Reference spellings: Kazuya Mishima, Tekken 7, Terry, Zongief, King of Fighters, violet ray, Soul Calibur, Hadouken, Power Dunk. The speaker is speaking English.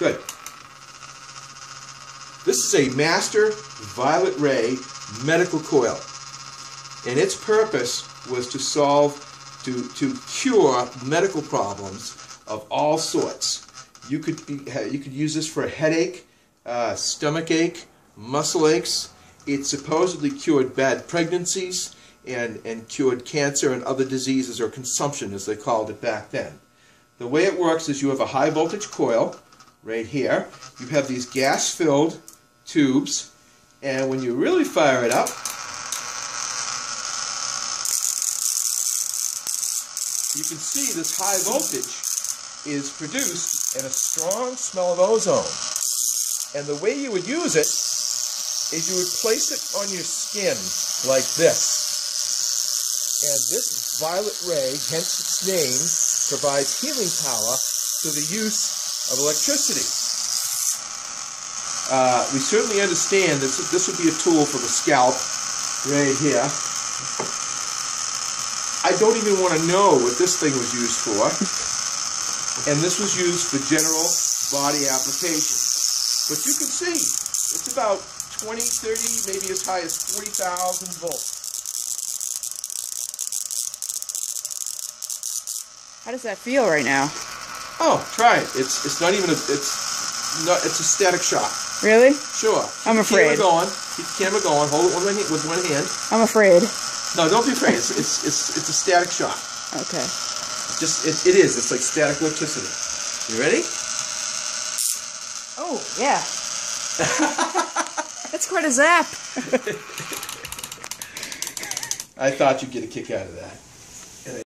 Good. This is a Master Violet Ray medical coil, and its purpose was to cure medical problems of all sorts. You could use this for a headache, stomach ache, muscle aches. It supposedly cured bad pregnancies and cured cancer and other diseases, or consumption as they called it back then. The way it works is you have a high voltage coil right here. You have these gas filled tubes, and when you really fire it up, you can see this high voltage is produced and a strong smell of ozone. And the way you would use it is you would place it on your skin like this. And this violet ray, hence its name, provides healing power through the use of electricity. We certainly understand that this would be a tool for the scalp right here. I don't even want to know what this thing was used for. And this was used for general body application. But you can see, it's about 20, 30, maybe as high as 40,000 volts. How does that feel right now? Oh, try it. It's not even a, it's a static shock. Really? Sure. I'm afraid. Keep the camera going. Hold it with one hand. I'm afraid. No, don't be afraid. It's a static shock. Okay. It is. It's like static electricity. You ready? Oh, yeah. That's quite a zap. I thought you'd get a kick out of that.